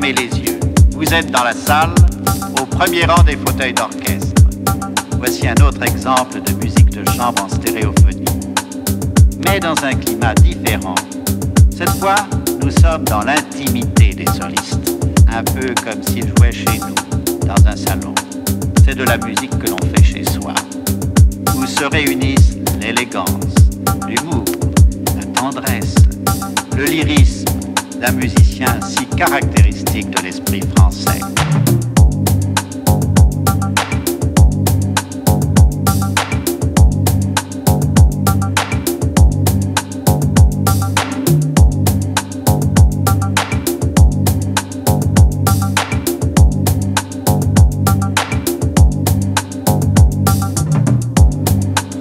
fermez les yeux. Vous êtes dans la salle, au premier rang des fauteuils d'orchestre. Voici un autre exemple de musique de chambre en stéréophonie, mais dans un climat différent. Cette fois, nous sommes dans l'intimité des solistes, un peu comme s'ils jouaient chez nous, dans un salon. C'est de la musique que l'on fait chez soi, où se réunissent l'élégance, l'humour, la tendresse, le lyrisme d'un musicien si caractéristique de l'esprit français.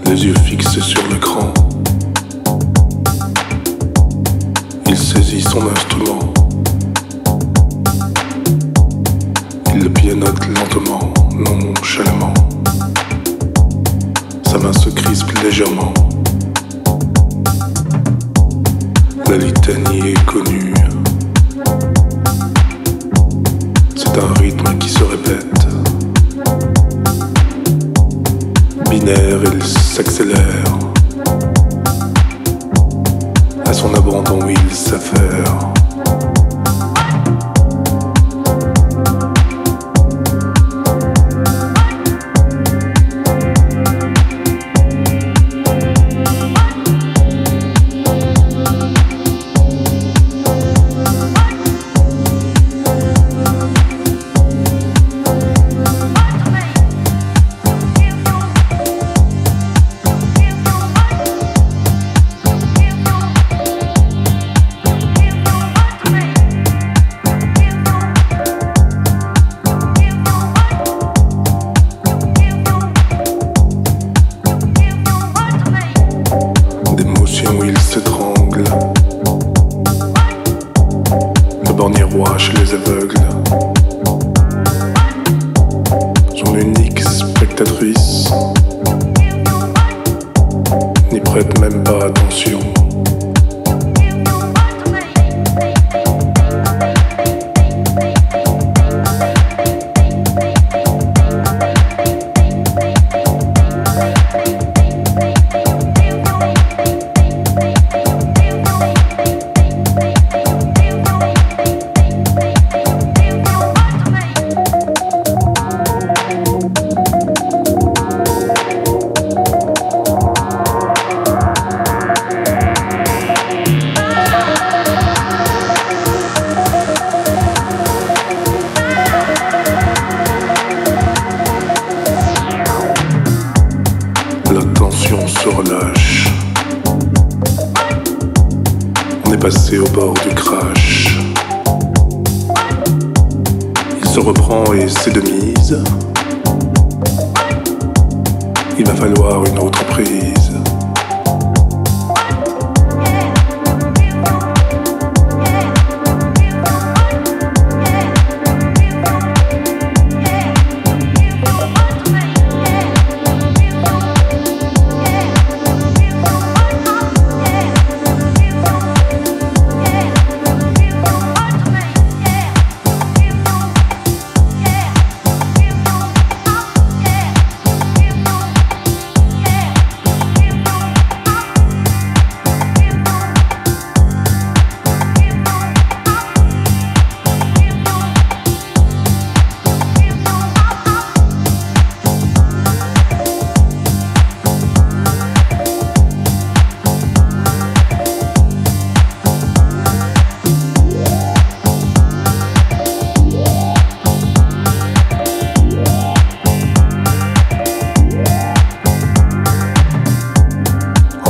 Les yeux fixés sur l'écran, il saisit son instrument, il le pianote lentement, nonchalamment. Sa main se crispe légèrement. La litanie est connue. C'est un rythme qui se répète. Binaire, il s'accélère. À son abandon, il s'affaire.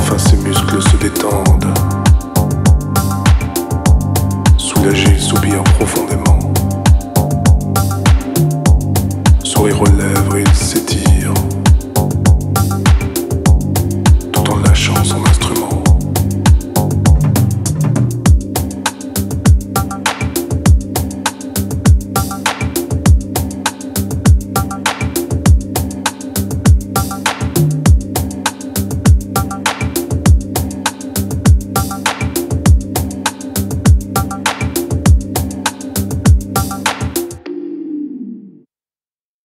Enfin, ses muscles se détendent.